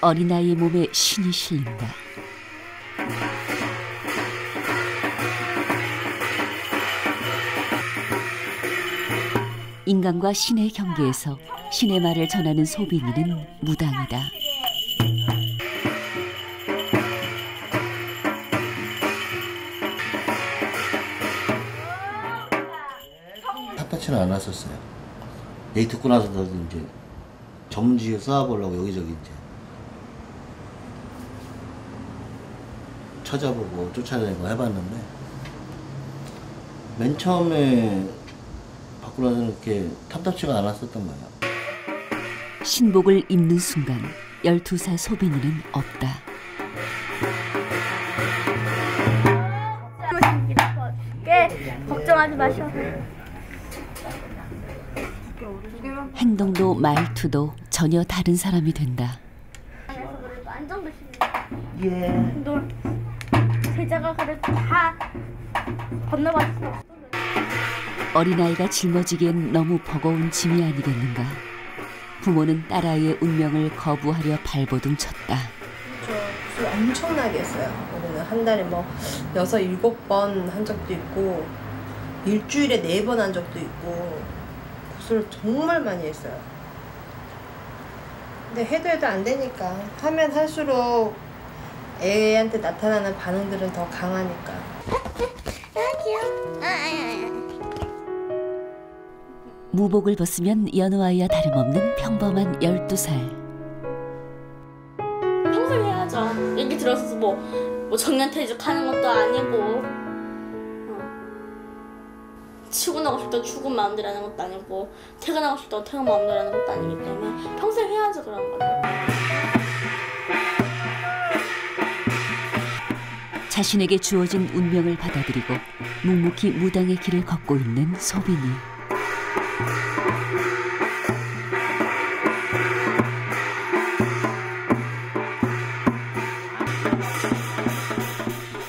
어린아이의 몸에 신이 실린다. 인간과 신의 경계에서 신의 말을 전하는 소빈이는 무당이다. 탓같지는 않았었어요. 얘기 듣고 나서도 이제 정지에 쌓아보려고 여기저기 이제 찾아보고 쫓아내고 해봤는데, 맨 처음에 받고 나서는 그렇게 탐탁치가 않았었던 거예요. 신복을 입는 순간 12살 소빈이는 없다. 걱정하지 마셔. 행동도 말투도 전혀 다른 사람이 된다. 어린아이가 짊어지기엔 너무 버거운 짐이 아니겠는가. 부모는 딸아이의 운명을 거부하려 발버둥 쳤다. 술 엄청나게 했어요. 한 달에 뭐 6, 7번 한 적도 있고, 일주일에 4번 한 적도 있고, 술 정말 많이 했어요. 근데 해도 안 되니까, 하면 할수록 애한테 나타나는 반응들은 더 강하니까. 무복을 벗으면 여느 아이와 다름없는 평범한 12살. 평소에 해야죠. 얘기 들어서 뭐 정년퇴직하는 것도 아니고, 치고 나고 싶다 죽은 마음대로 하는 것도 아니고, 퇴근하고 싶다 퇴근 마음대로 하는 것도 아니기 때문에 평소에 해야죠, 그런 거는. 자신에게 주어진 운명을 받아들이고 묵묵히 무당의 길을 걷고 있는 소빈이.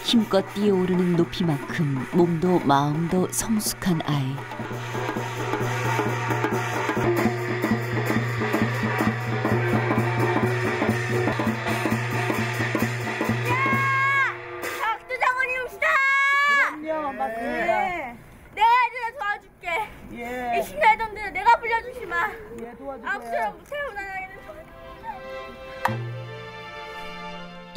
힘껏 뛰어오르는 높이만큼 몸도 마음도 성숙한 아이.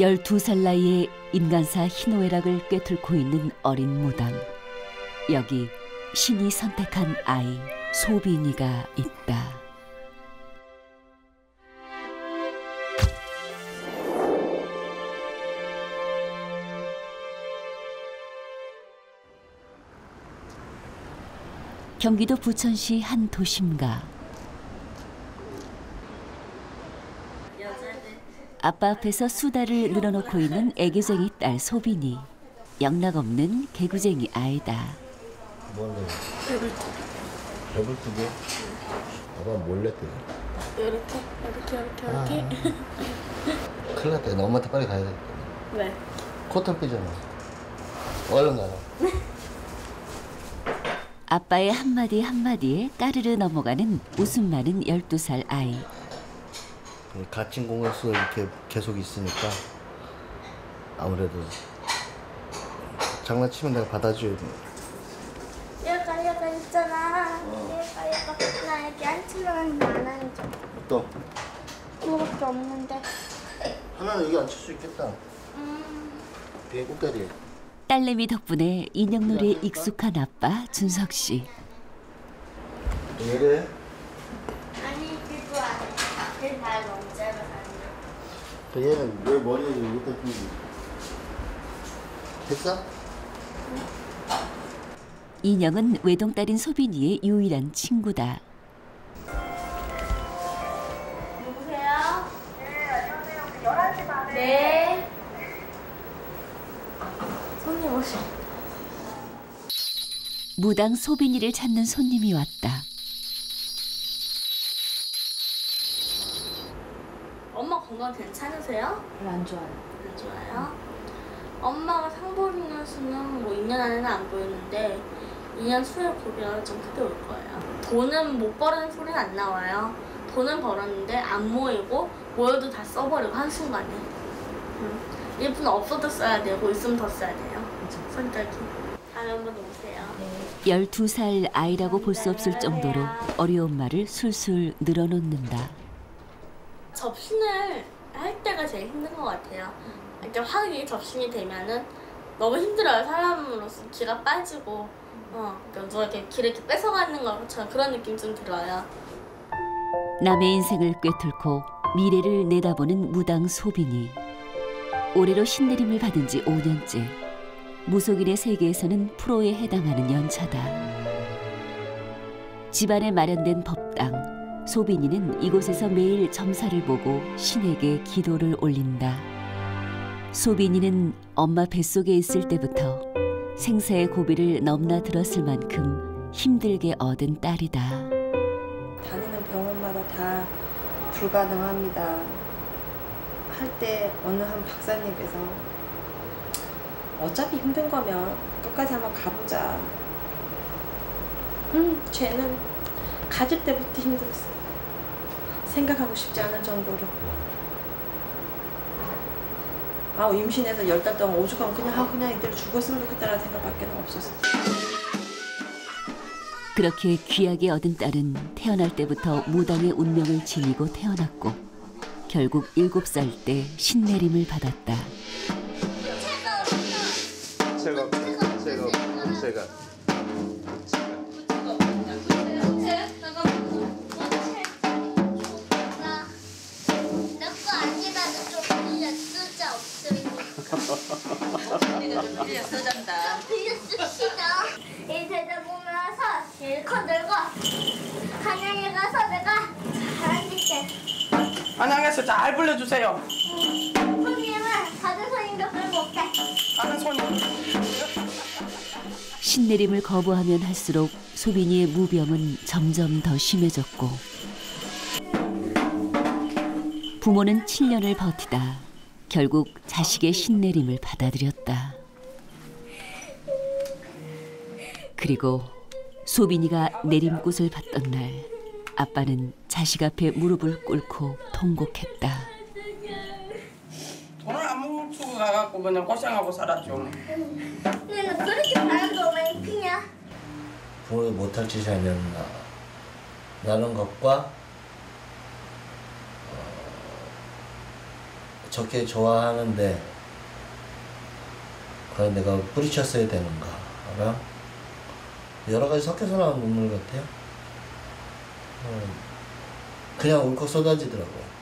열두 살 나이에 인간사 희노애락을 꿰뚫고 있는 어린 무당. 여기 신이 선택한 아이 소빈이가 있다. 경기도 부천시 한 도심가. 아빠 앞에서 수다를 늘어놓고 있는 애교쟁이 딸 소빈이. 영락없는 개구쟁이 아이다. 뭔데? 배불뚝이야? 아빠 몰래 뜨네. 이렇게. 아, 큰일 났다. 나 엄마한테 빨리 가야 되겠다. 왜? 코털 삐잖아. 얼른 가라. 아빠의 한마디 한마디에 따르르 넘어가는 웃음 많은 12살 아이. 갇힌 공간에서 이렇게 계속 있으니까 아무래도 장난치면 내가 받아줘야 돼. 여가 있잖아. 여가 나 여기 앉히려는 거 안 앉아. 또? 그거밖에 없는데. 하나는 여기 앉힐 수 있겠다. 뒤에 꽃다리에. 딸내미 덕분에 인형놀이에 익숙한 아빠 준석 씨. 왜 그래? 얘는 왜 머리에 이렇게 끼지? 됐어? 응. 인형은 외동딸인 소빈이의 유일한 친구다. 누구세요? 네, 안녕하세요. 11시 반에. 네. 손님 오셔. 무당 소빈이를 찾는 손님이 왔다. 괜찮으세요? 안 좋아요. 안 좋아요? 엄마가 상보리는 수는 뭐 2년 안에는 안 보였는데 2년 후에 보면 좀 그때 올 거예요. 돈은 못 버는 소리는 안 나와요. 돈은 벌었는데 안 모이고 모여도 다 써버리고 한순간에. 일부는 없어도 써야 되고 있으면 더 써야 돼요. 선택이. 다음에 한번 오세요. 12살 아이라고 볼 수 없을 정도로 어려운 말을 술술 늘어놓는다. 접신을 할 때가 제일 힘든 것 같아요. 이렇게 확이 접신이 되면은 너무 힘들어요. 사람으로서 기가 빠지고 그러니까 누가 이렇게 기를 이렇게 뺏어가는 것처럼 그런 느낌 좀 들어요. 남의 인생을 꿰뚫고 미래를 내다보는 무당 소빈이 올해로 신내림을 받은 지 5년째. 무속인의 세계에서는 프로에 해당하는 연차다. 집안에 마련된 법당, 소빈이는 이곳에서 매일 점사를 보고 신에게 기도를 올린다. 소빈이는 엄마 뱃속에 있을 때부터 생사의 고비를 넘나들었을 만큼 힘들게 얻은 딸이다. 다니는 병원마다 다 불가능합니다 할 때 어느 한 박사님께서 어차피 힘든 거면 끝까지 한번 가보자. 쟤는 가질 때부터 힘들었어. 생각하고 싶지 않은 정도로. 아, 임신해서 10달 동안 오죽하면 그냥 이대로 죽었으면 좋겠다는 생각밖에 없었어. 그렇게 귀하게 얻은 딸은 태어날 때부터 무당의 운명을 지니고 태어났고 결국 7살 때 신내림을 받았다. 하나님께서 잘 불러주세요. 손님은 다른 손님도 끌고 없대. 다른 손님. 신내림을 거부하면 할수록 소빈이의 무병은 점점 더 심해졌고 부모는 7년을 버티다 결국 자식의 신내림을 받아들였다. 그리고 소빈이가 내림굿을 받던 날 아빠는 자식 앞에 무릎을 꿇고 통곡했다. 돈을 아무것도 주고 가갖고 그냥 고생하고 살았죠. 너는 그렇게 바람도 많이 피냐? 부모가 못할 짓이 아니었나. 라는 것과 적게 좋아하는데 과연 내가 뿌리쳤어야 되는가랑 여러 가지 섞여서 나온 눈물 같아요. 그냥 울컥 쏟아지더라고요.